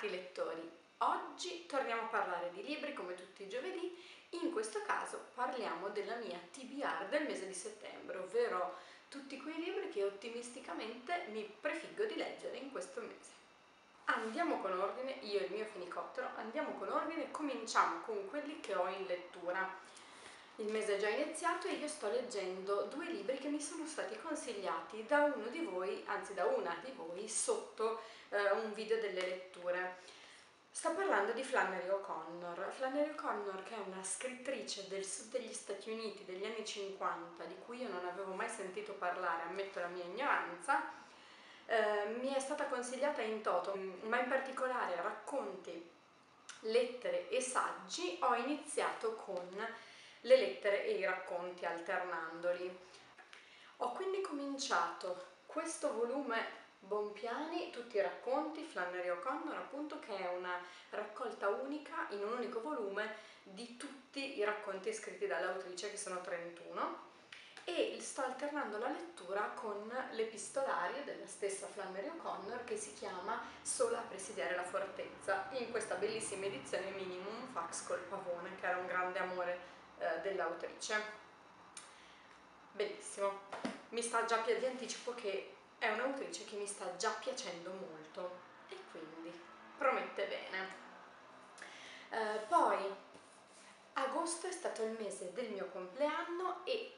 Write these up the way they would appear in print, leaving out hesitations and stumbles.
Bentornati lettori, oggi torniamo a parlare di libri come tutti i giovedì. In questo caso parliamo della mia TBR del mese di settembre, ovvero tutti quei libri che ottimisticamente mi prefiggo di leggere in questo mese. Andiamo con ordine, io e il mio fenicottero, andiamo con ordine e cominciamo con quelli che ho in lettura. Il mese è già iniziato e io sto leggendo due libri che mi sono stati consigliati da uno di voi, anzi da una di voi, sotto un video delle letture. Sto parlando di Flannery O'Connor. Flannery O'Connor, che è una scrittrice del sud degli Stati Uniti degli anni 50, di cui io non avevo mai sentito parlare, ammetto la mia ignoranza, mi è stata consigliata in toto, ma in particolare racconti, lettere e saggi. Ho iniziato con le lettere e i racconti alternandoli. Ho quindi cominciato questo volume Bonpiani, tutti i racconti, Flannery O'Connor appunto, che è una raccolta unica in un unico volume di tutti i racconti scritti dall'autrice, che sono 31, e sto alternando la lettura con l'epistolario della stessa Flannery O'Connor che si chiama Sola a presidiare la fortezza, in questa bellissima edizione Minimum Fax col pavone, che era un grande amore dell'autrice. Bellissimo, mi sta già più di anticipo che è un'autrice che mi sta già piacendo molto e quindi promette bene. Poi agosto è stato il mese del mio compleanno e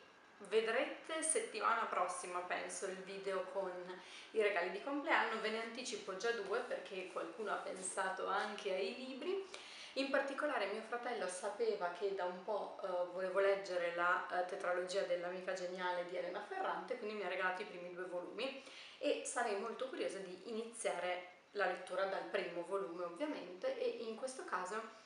vedrete settimana prossima, penso, il video con i regali di compleanno. Ve ne anticipo già due perché qualcuno ha pensato anche ai libri. In particolare mio fratello sapeva che da un po' volevo leggere la tetralogia dell'amica geniale di Elena Ferrante, quindi mi ha regalato i primi due volumi e sarei molto curiosa di iniziare la lettura dal primo volume, ovviamente, e in questo caso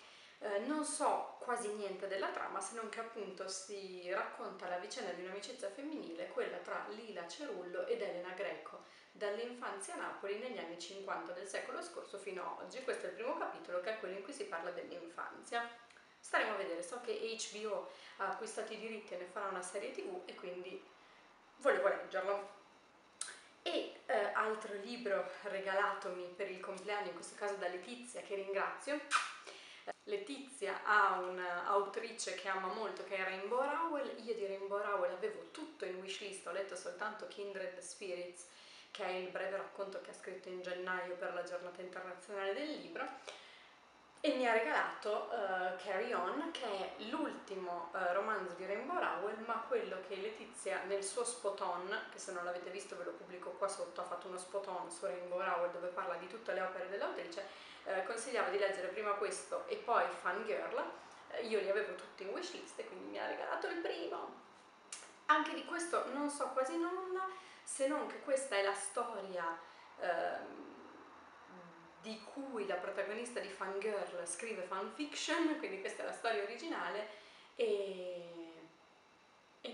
non so quasi niente della trama, se non che appunto si racconta la vicenda di un'amicizia femminile, quella tra Lila Cerullo ed Elena Greco, dall'infanzia a Napoli negli anni 50 del secolo scorso fino a oggi. Questo è il primo capitolo, che è quello in cui si parla dell'infanzia. Staremo a vedere, so che HBO ha acquistato i diritti e ne farà una serie TV e quindi volevo leggerlo. E altro libro regalatomi per il compleanno, in questo caso da Letizia, che ringrazio. Letizia ha un'autrice che ama molto, che è Rainbow Rowell. Io di Rainbow Rowell avevo tutto in wishlist, ho letto soltanto Kindred Spirits, che è il breve racconto che ha scritto in gennaio per la giornata internazionale del libro, e mi ha regalato Carry On, che è l'ultimo romanzo di Rainbow Rowell, ma quello che Letizia nel suo spot-on, che se non l'avete visto ve lo pubblico qua sotto, ha fatto uno spot-on su Rainbow Rowell dove parla di tutte le opere dell'autrice, consigliava di leggere prima questo e poi Fangirl. Io li avevo tutti in wishlist e quindi mi ha regalato il primo. Anche di questo non so quasi nulla, se non che questa è la storia di cui la protagonista di Fangirl scrive fanfiction, quindi questa è la storia originale e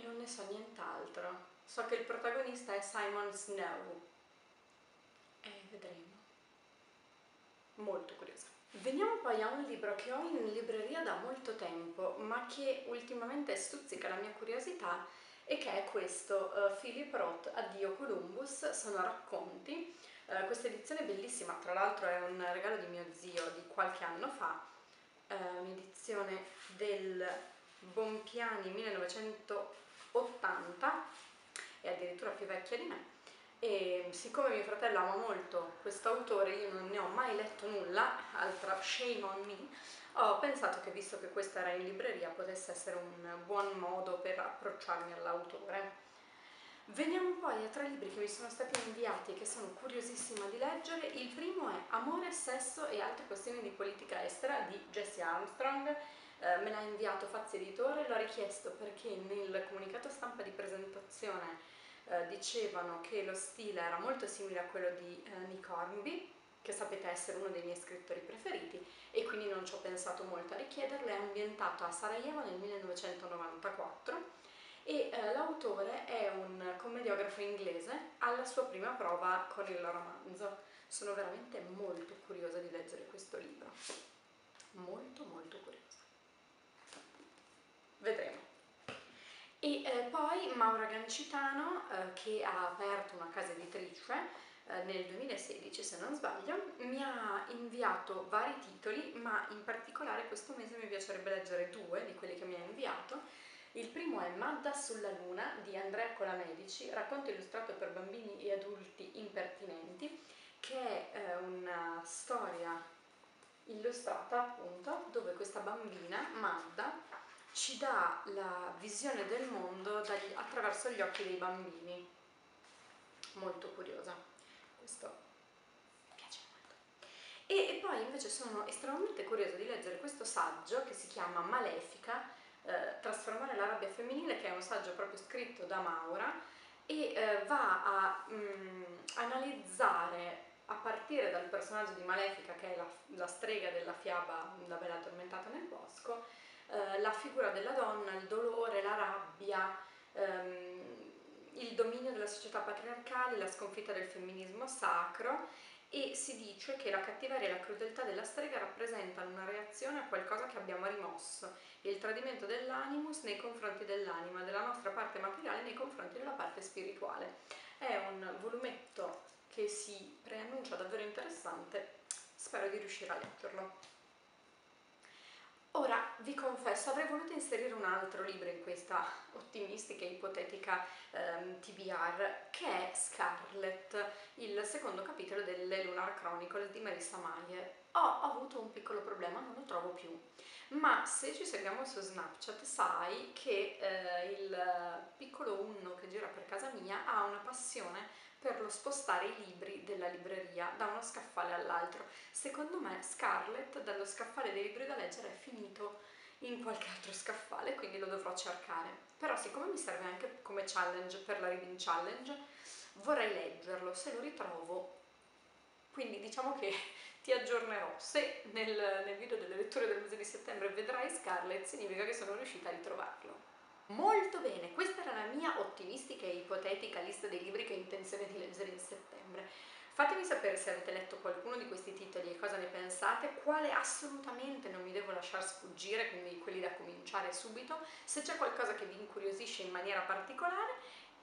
non ne so nient'altro. So che il protagonista è Simon Snow e vedremo. Molto curiosa. Veniamo poi a un libro che ho in libreria da molto tempo, ma che ultimamente stuzzica la mia curiosità, e che è questo, Philip Roth, Addio Columbus, sono racconti. Questa edizione è bellissima, tra l'altro è un regalo di mio zio di qualche anno fa, un'edizione del Bonpiani 1980, è addirittura più vecchia di me, e siccome mio fratello ama molto questo autore, io non ne ho mai letto nulla, altra shame on me, ho pensato che, visto che questa era in libreria, potesse essere un buon modo per approcciarmi all'autore. Veniamo poi a tre libri che mi sono stati inviati e che sono curiosissima di leggere. Il primo è Amore, Sesso e altre questioni di politica estera di Jesse Armstrong. Me l'ha inviato Fazi Editore, l'ho richiesto perché nel comunicato stampa di presentazione dicevano che lo stile era molto simile a quello di Nicormby, che sapete essere uno dei miei scrittori preferiti, e quindi non ci ho pensato molto a richiederlo. È ambientato a Sarajevo nel 1994 e l'autore è un commediografo inglese alla sua prima prova con il romanzo. Sono veramente molto curiosa di leggere questo libro, molto molto curiosa, vedremo. E poi Maura Gancitano, che ha aperto una casa editrice nel 2016 se non sbaglio, mi ha inviato vari titoli, ma in particolare questo mese mi piacerebbe leggere due di quelli che mi ha inviato. Il primo è Madda sulla Luna di Andrea Colamedici, racconto illustrato per bambini e adulti impertinenti, che è una storia illustrata appunto dove questa bambina, Madda, ci dà la visione del mondo attraverso gli occhi dei bambini. Molto curiosa, questo mi piace molto. E poi invece sono estremamente curiosa di leggere questo saggio che si chiama Malefica, Trasformare la rabbia femminile, che è un saggio proprio scritto da Maura e va a analizzare, a partire dal personaggio di Malefica, che è la strega della fiaba La Bella Addormentata nel Bosco, la figura della donna, il dolore, la rabbia, il dominio della società patriarcale, la sconfitta del femminismo sacro, e si dice che la cattiveria e la crudeltà della strega rappresentano una reazione a qualcosa che abbiamo rimosso, il tradimento dell'animus nei confronti dell'anima, della nostra parte materiale nei confronti della parte spirituale. È un volumetto che si preannuncia davvero interessante, spero di riuscire a leggerlo. Ora, vi confesso, avrei voluto inserire un altro libro in questa ottimistica e ipotetica TBR, che è Scarlet, il secondo capitolo delle Lunar Chronicles di Marissa Mayer. Ho avuto un piccolo problema, non lo trovo più, ma se ci seguiamo su Snapchat sai che il piccolo Unno che gira per casa mia ha una passione per lo spostare i libri della libreria da uno scaffale all'altro. Secondo me Scarlet dallo scaffale dei libri da leggere è finito in qualche altro scaffale, quindi lo dovrò cercare. Però siccome mi serve anche come challenge per la reading challenge, vorrei leggerlo se lo ritrovo. Quindi diciamo che ti aggiornerò. Se nel video delle letture del mese di settembre vedrai Scarlet, significa che sono riuscita a ritrovarlo. Molto bene, questa era la mia ottimistica e ipotetica lista dei libri che ho intenzione di leggere in settembre. Fatemi sapere se avete letto qualcuno di questi titoli e cosa ne pensate, quale assolutamente non mi devo lasciar sfuggire, quindi quelli da cominciare subito. Se c'è qualcosa che vi incuriosisce in maniera particolare,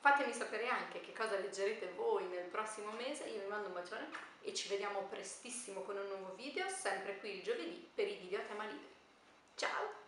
fatemi sapere anche che cosa leggerete voi nel prossimo mese. Io vi mando un bacione e ci vediamo prestissimo con un nuovo video, sempre qui il giovedì per i video a tema libri. Ciao!